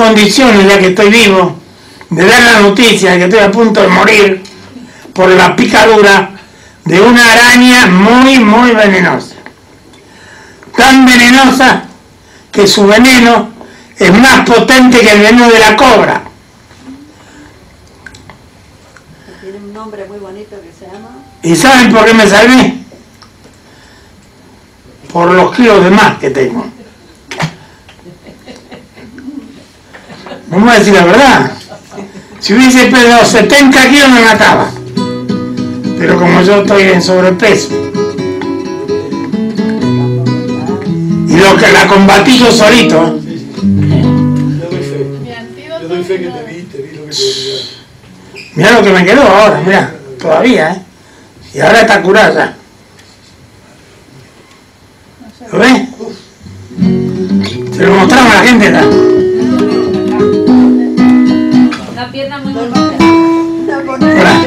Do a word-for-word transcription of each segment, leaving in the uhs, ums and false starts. condiciones, ya que estoy vivo, de dar la noticia de que estoy a punto de morir por la picadura de una araña muy, muy venenosa. Tan venenosa que su veneno es más potente que el veneno de la cobra. Tiene un nombre muy bonito que se llama... ¿Y saben por qué me salvé? Por los kilos de más que tengo. Vamos a decir la verdad. Si hubiese pesado setenta kilos me mataba. Pero como yo estoy en sobrepeso, y lo que la combatí yo solito. Yo doy fe que te vi, te vi lo que te vi. Mirá lo que me quedó ahora, mirá, todavía, ¿eh? Y ahora está curada ya. ¿Lo ves? Se lo mostramos a la gente, ¿no? Una pierna muy bonita. Hola.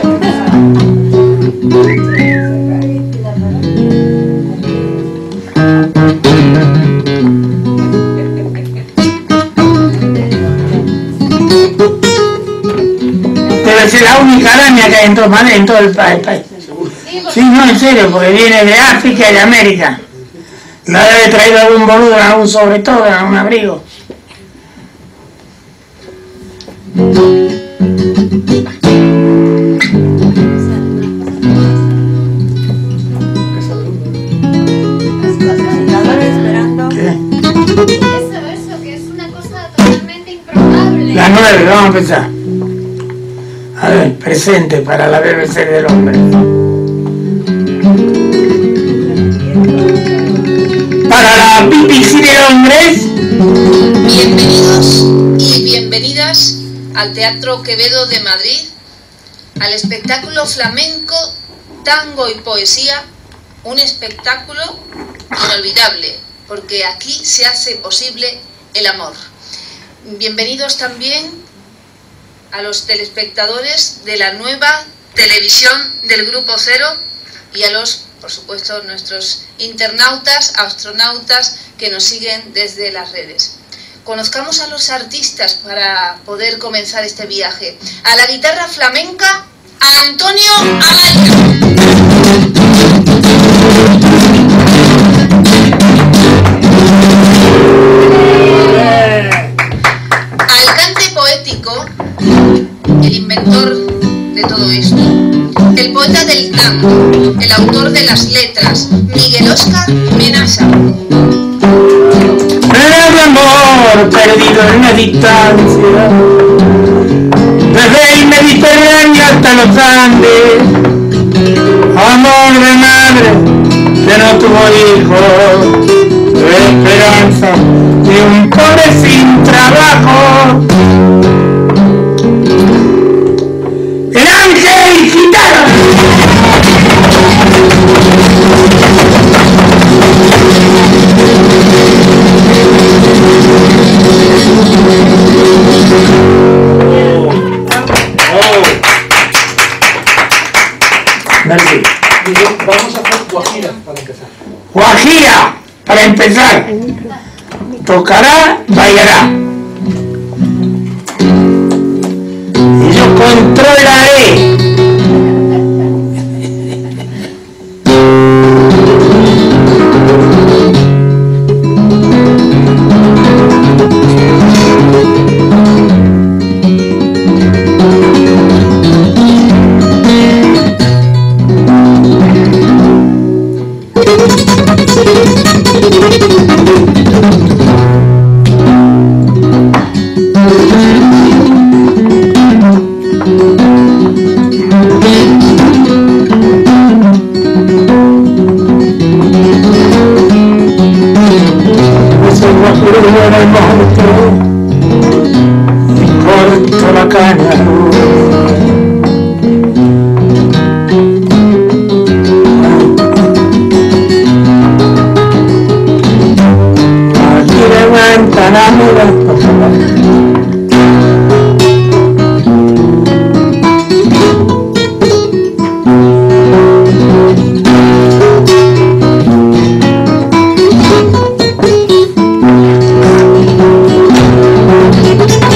Debe ser la única araña que hay en todo, en todo el país. Sí, no, en serio, porque viene de África y de América. La debe traer algún boludo, algún sobre todo, algún abrigo. ¿Qué? Ese verso que es una cosa totalmente improbable. La nueve, vamos a empezar. A ver, presente para la B B C del hombre. Para la B B C de Londres. Bienvenidos y bienvenidas al Teatro Quevedo de Madrid, al espectáculo flamenco, tango y poesía, un espectáculo inolvidable, porque aquí se hace posible el amor. Bienvenidos también a los telespectadores de la nueva televisión del Grupo Cero y a los, por supuesto, nuestros internautas, astronautas que nos siguen desde las redes. Conozcamos a los artistas para poder comenzar este viaje. A la guitarra flamenca, Antonio Amaya. Al cante poético, el inventor de todo esto, el poeta del tango, el autor de las letras, Miguel Oscar Menassa. El amor perdido en la distancia, desde el Mediterráneo hasta los Andes, amor de madre que no tuvo hijos, de esperanza de un pobre sin trabajo. Vamos a hacer guajira para empezar. Guajira para empezar. Tocará, bailará. Y yo controlaré. Thank you.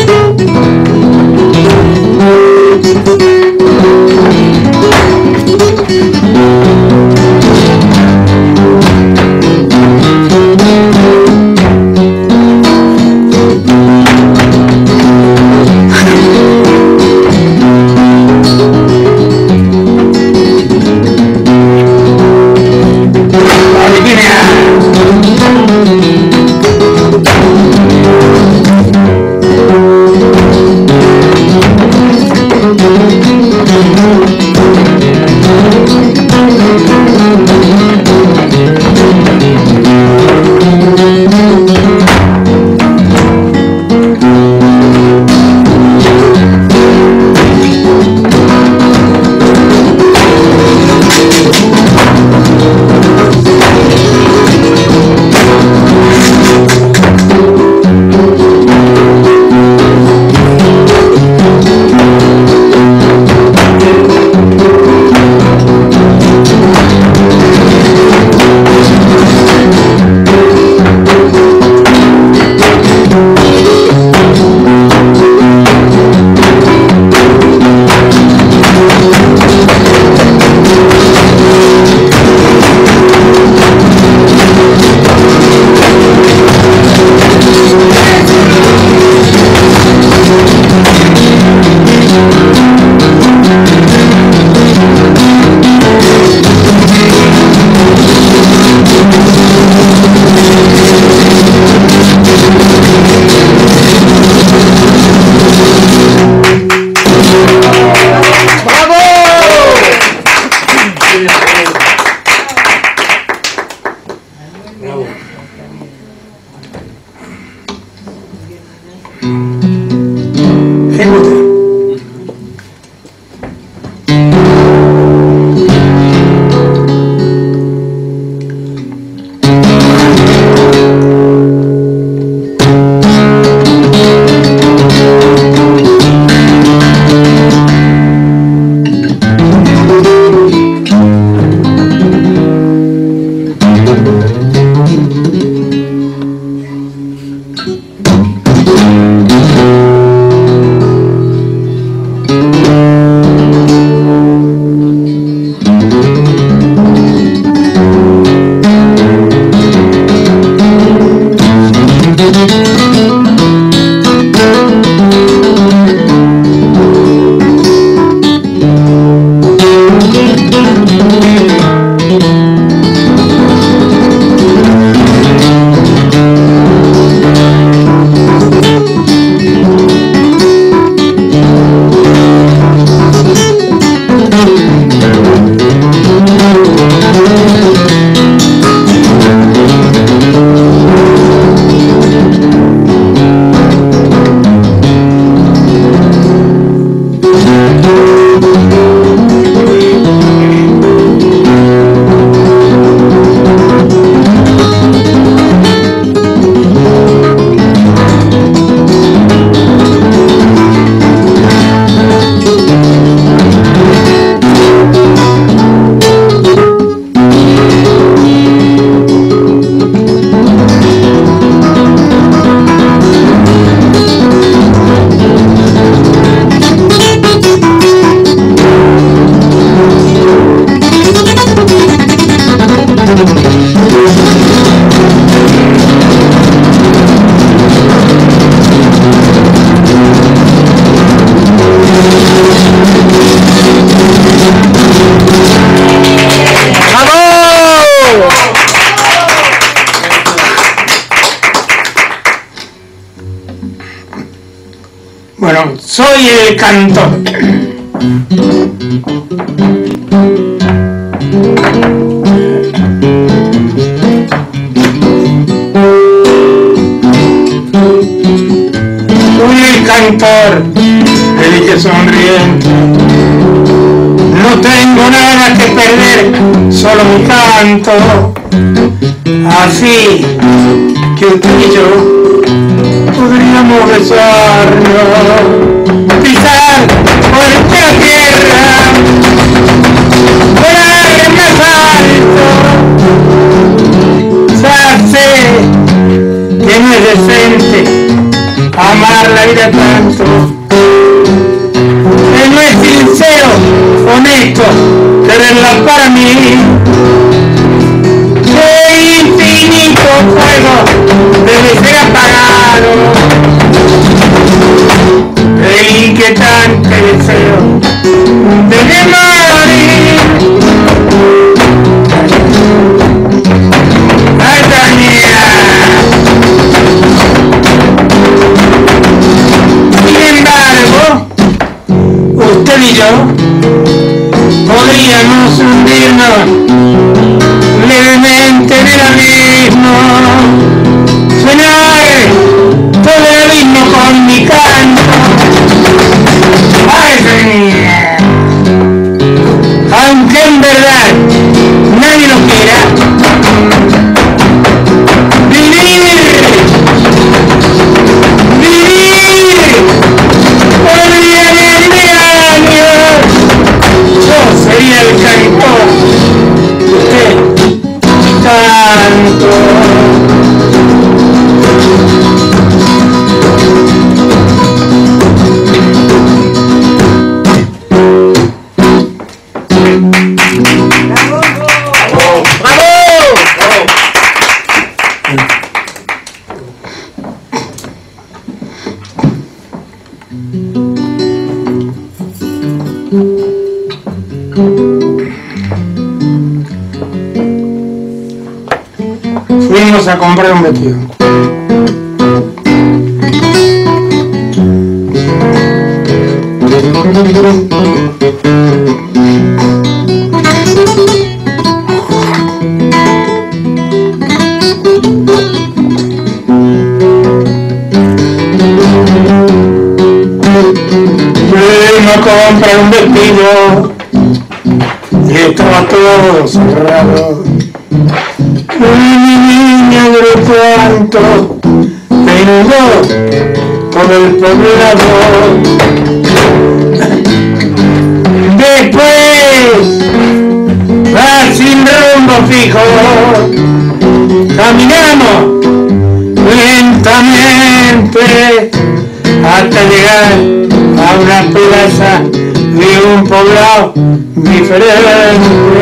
Bueno, soy el cantor. Soy el cantor, feliz y sonriente. No tengo nada que perder, solo mi canto. Así que usted y yo podríamos besarnos, pisar por la tierra, volar más alto. Ya sé que no es decente amar la vida tanto, que no es sincero, honesto, tenerla para mí. Que infinito fuego debe ser apagado, el inquietante deseo de morir. Sin embargo, usted y yo podríamos hundirnos levemente en el abismo, soñar todo el abismo con mi canto. Ay, señora, aunque en verdad nadie lo quiera, vivir, vivir por el día de años, yo sería el cantor, usted canto. ¡Bravo! ¡Bravo! ¡Bravo! Fuimos a comprar un vestido. Fuimos a comprar un vestido y estaba todo cerrado. Tanto, vengo por el poblado. Después, va sin rumbo fijo, caminamos lentamente hasta llegar a una plaza de un poblado diferente.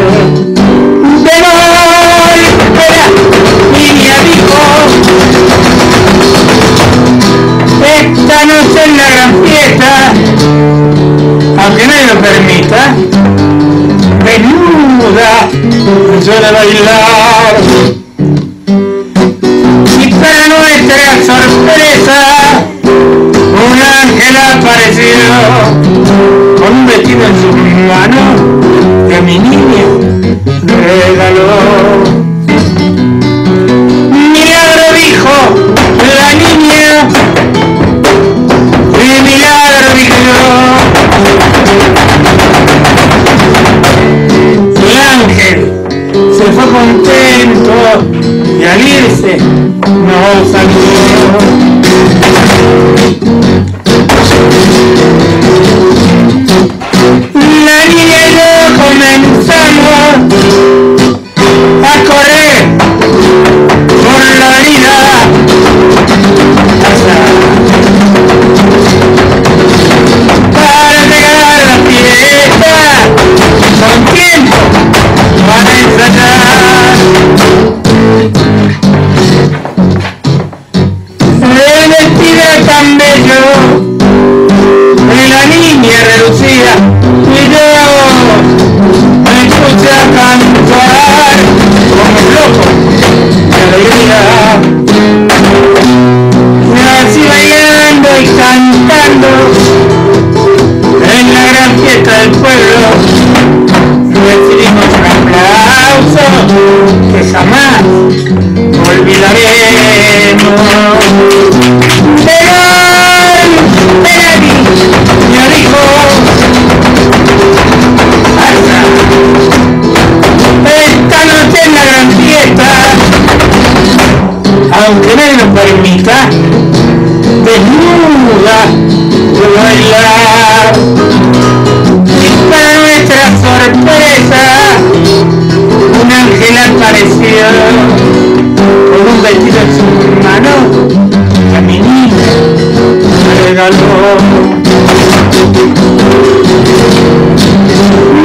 Niña dijo, esta noche es la gran fiesta, aunque nadie lo permita, desnuda suele bailar. Y para nuestra sorpresa, un ángel apareció con un vestido en sus manos que mi niño regaló. La niña de milagro vivió. El ángel se fue contento y al irse nos saludó. La niña y yo comenzamos a correr por la avenida. Para llegar a la fiesta con tiempo para ensayar. celebrando en la gran fiesta del pueblo, recibimos aplausos que jamás olvidaremos. Pero Benedicto ya dijo, hasta esta noche en la gran fiesta, aunque me lo permita, desnuda de bailar. Y para nuestra sorpresa, un ángel apareció con un vestido en su mano que a mi niña me regaló.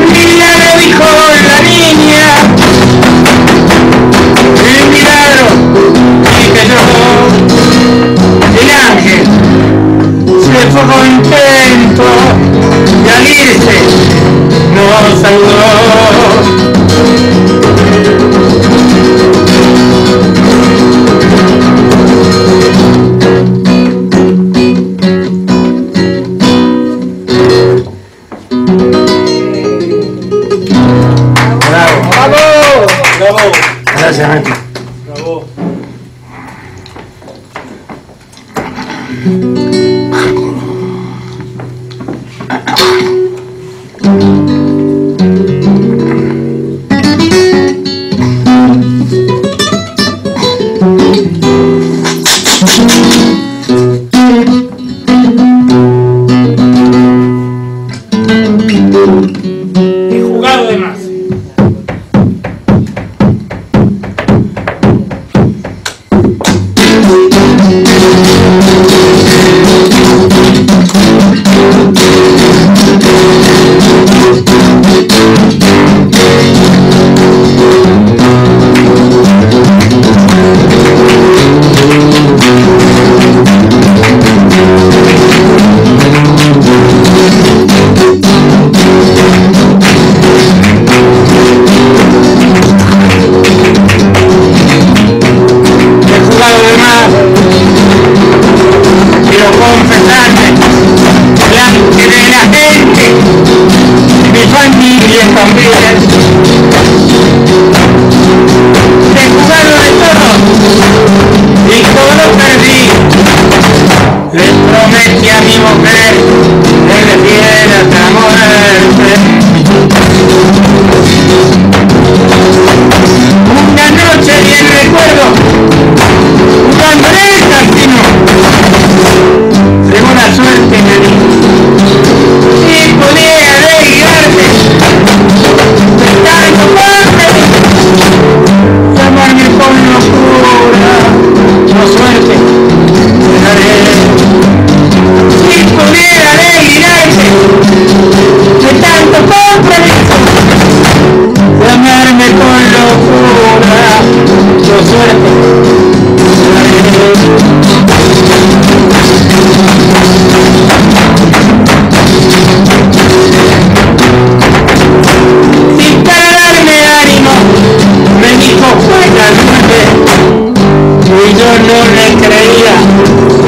Mira, le dijo la niña, el milagro que yo. El ángel se fue con intento de al irse nos saludó. Bravo. Bravo. Bravo. Gracias, Mati. Bravo.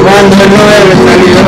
Cuando no he salido,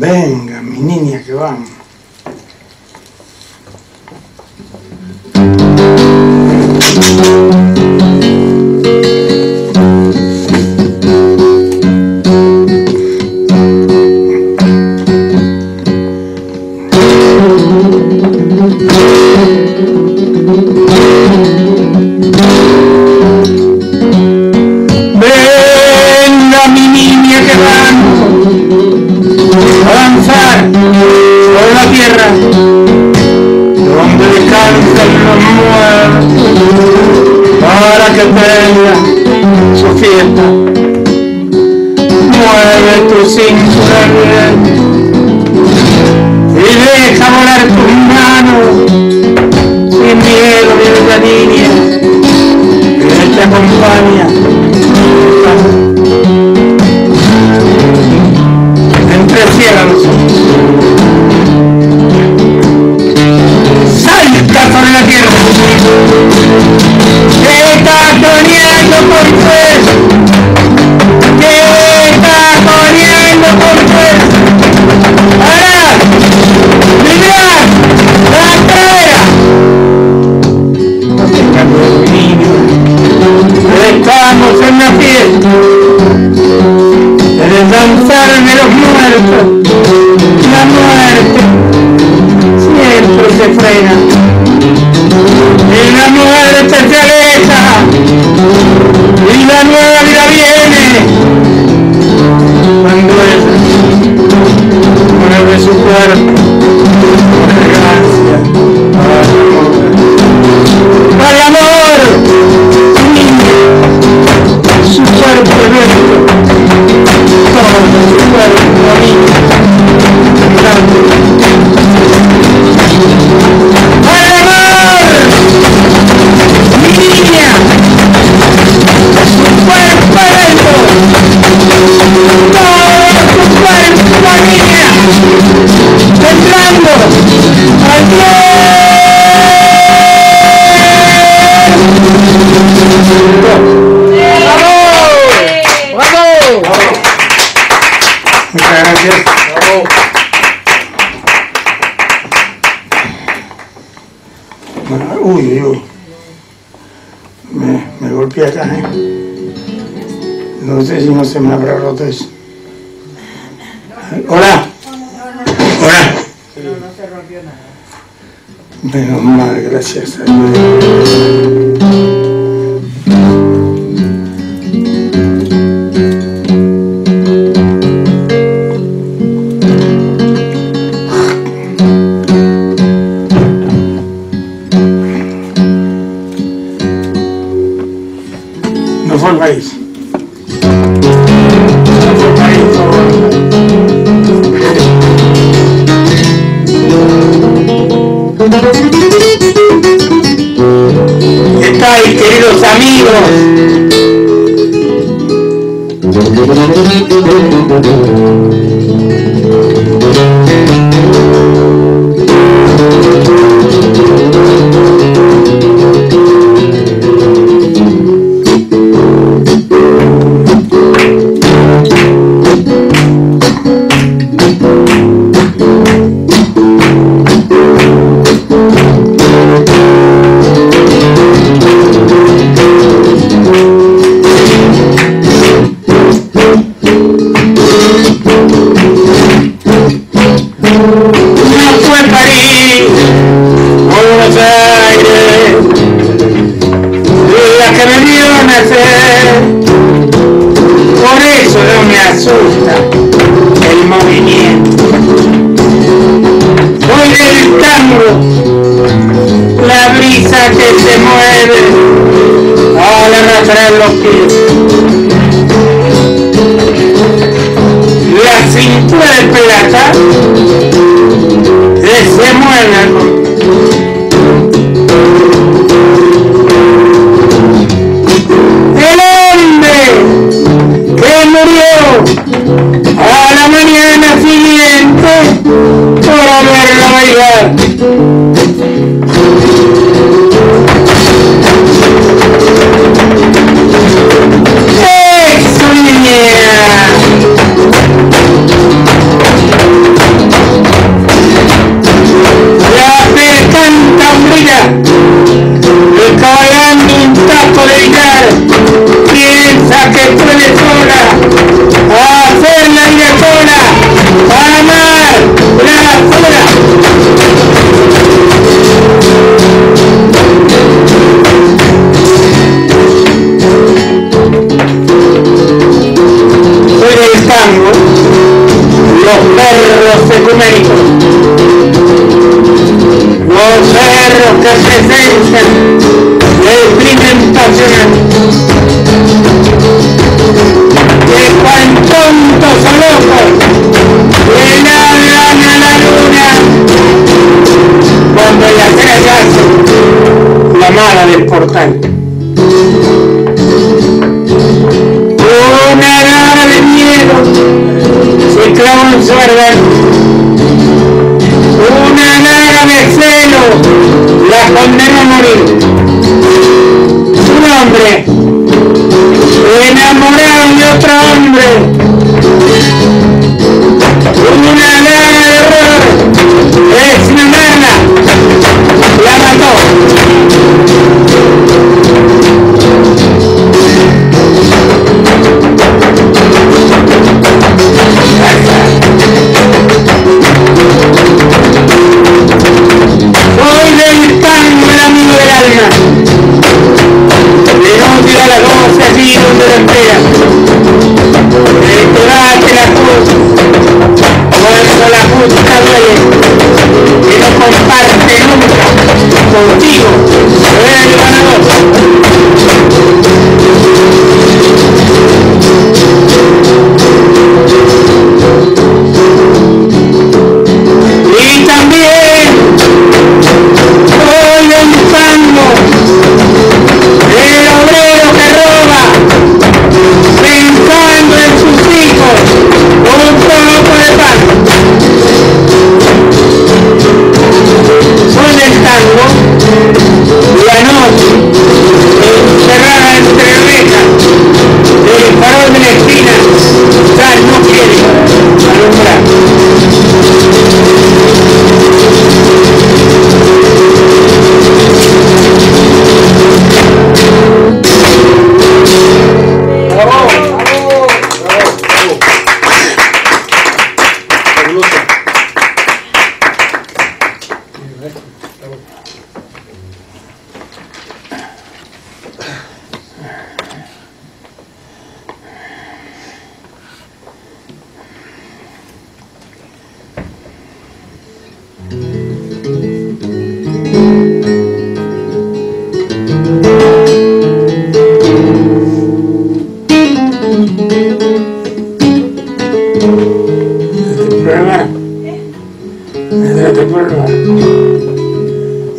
Venga, mi niña, que vamos. Se me habrá roto eso. Hola. Hola. Pero no se rompió nada. Menos mal, gracias a Dios. No volváis. Thank you. importante. Una rama de miedo se clava en su árbol. Una rama de celo la condena a morir. Un hombre enamorado de otro hombre. Una rama de error es una mala. La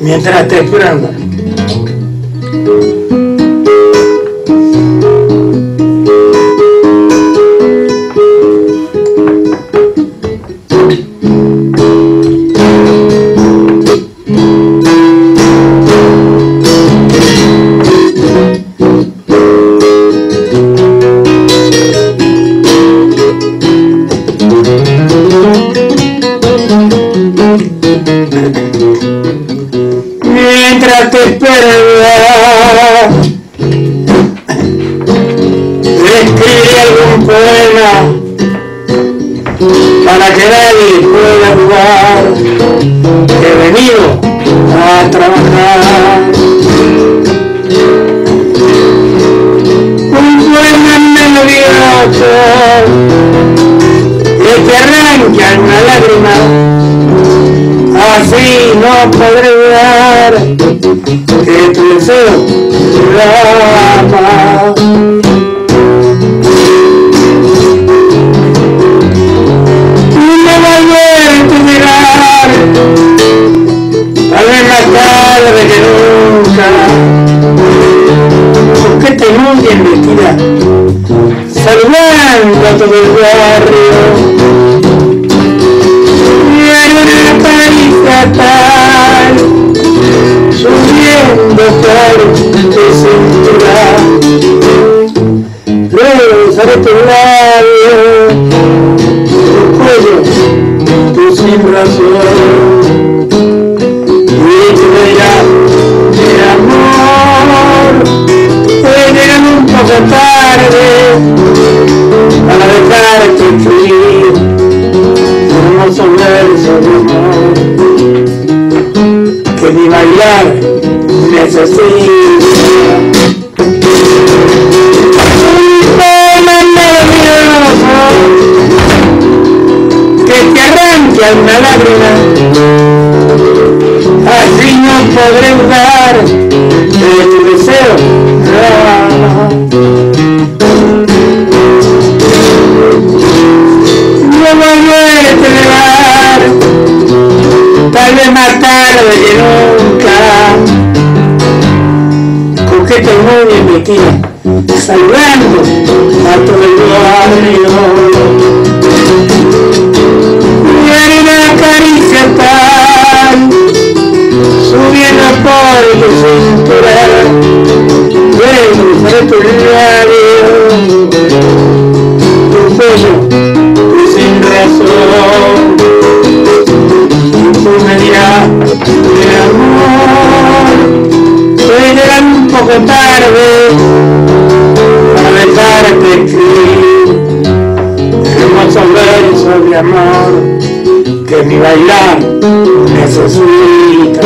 mientras te esperando. Tal vez más tarde que nunca, jóvenes de aquí, saludando a todo el barrio. Viene la caricia tal, subiendo por tu cintura, vengo de tu labio, tu pollo, tu sin razón. Tú me dirás, tarde para besarte aquí, hermoso verso de amor que mi bailar necesita.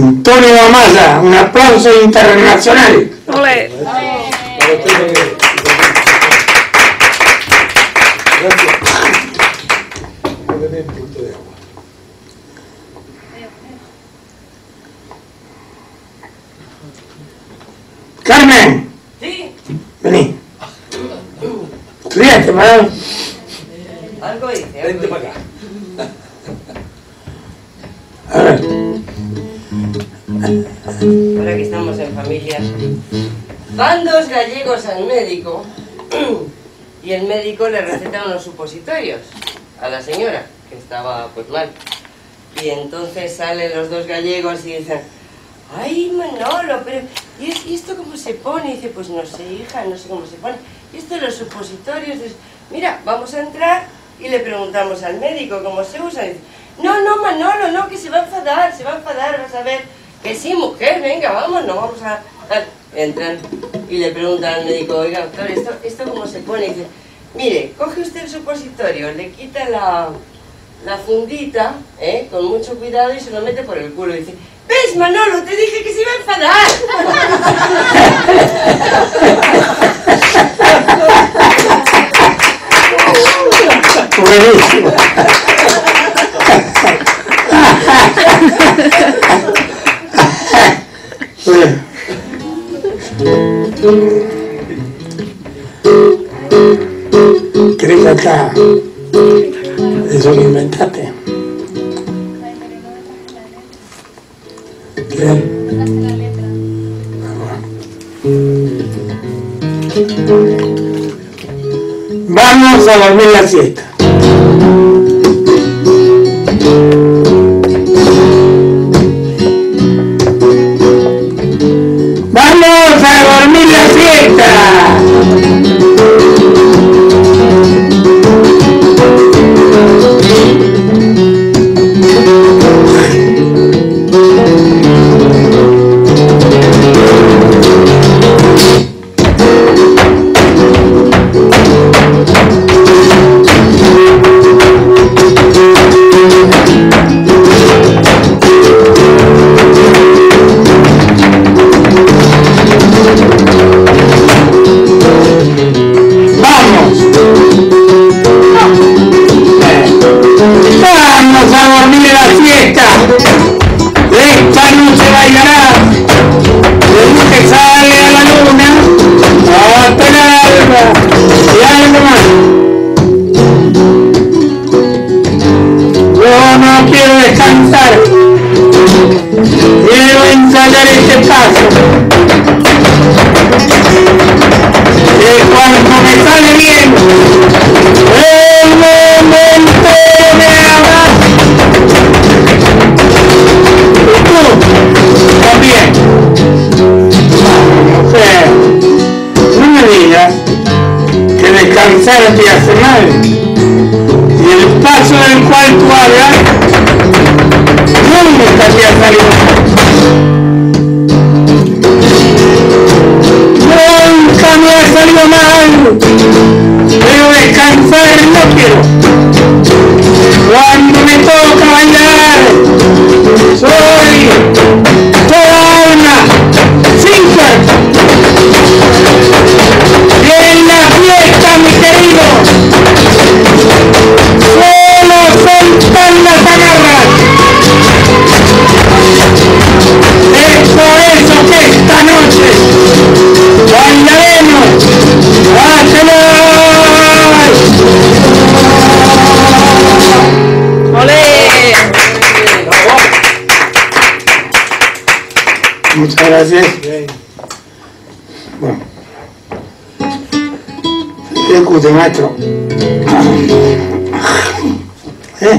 Antonio Amaya, un aplauso internacional. Olé. Carmen, ¿sí? Vení. Estudiante, ¿verdad? Algo dice. Vente para acá. A ver. Ahora que estamos en familia. Van dos gallegos al médico y el médico le receta unos supositorios a la señora, que estaba pues mal. Y entonces salen los dos gallegos y dicen, ay Manolo, pero ¿y, es, ¿y esto cómo se pone? Y dice, pues no sé hija, no sé cómo se pone. Y esto de los supositorios, es, mira, vamos a entrar y le preguntamos al médico cómo se usa. Y dice, No, no, Manolo, no, que se va a enfadar, se va a enfadar, vas a ver. Que sí, mujer, venga, vámonos, vamos a... Entran y le preguntan al médico, oiga, doctor, ¿esto, esto cómo se pone? Y dice, mire, coge usted el supositorio, le quita la, la fundita, ¿eh? Con mucho cuidado y se lo mete por el culo. Y dice, ¿ves, Manolo? Te dije que se iba a enfadar. Buenísimo. ¿Quieres cantar? Eso lo inventaste. Vamos a dormir la siesta. ¡Vamos a dormir la siesta! Te hace mal, y el paso del cual tú hablas nunca te ha salido mal, nunca me ha salido mal, pero descansar no quiero. Cuando me toca bailar soy toda una sin cuerpo. En la fiesta, mi querido, solo soltan las agarras. Es por eso que esta noche bailaremos a cenar. ¡Olé! Muchas gracias. Bueno. Escute, maestro. ¿Eh?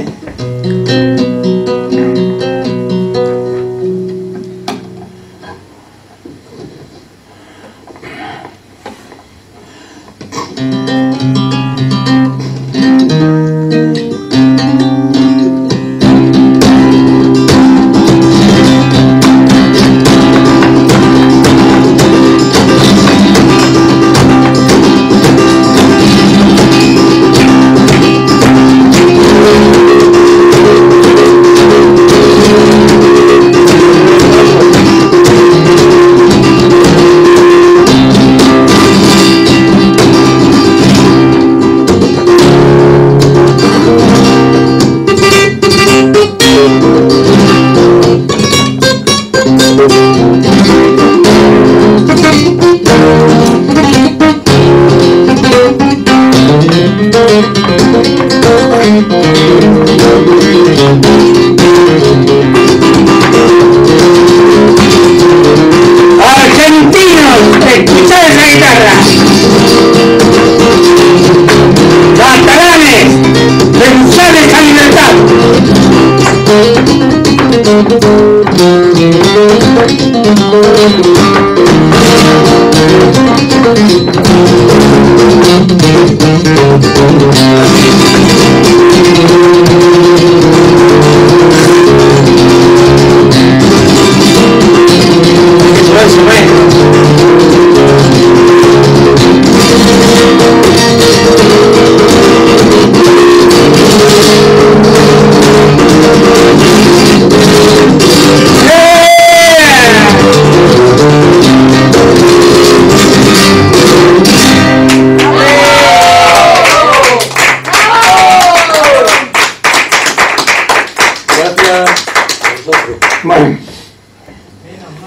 Thank you.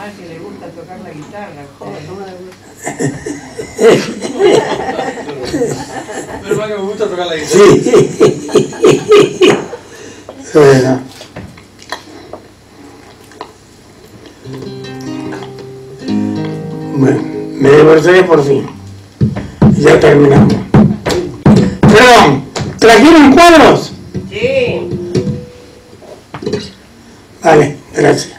más que le gusta tocar la guitarra, joder, no me gusta. Pero más que me gusta tocar la guitarra. Sí. Bueno. Bueno, me divorcié por fin. Ya terminamos. Perdón, ¿trajeron cuadros? Sí. Vale, gracias.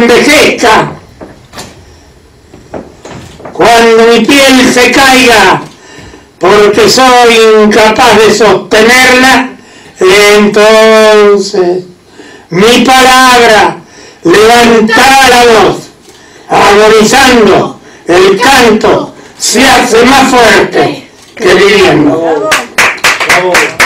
Envejezca, cuando mi piel se caiga, porque soy incapaz de sostenerla, entonces mi palabra levantará la voz agonizando, el canto se hace más fuerte que viviendo. Bravo. Bravo.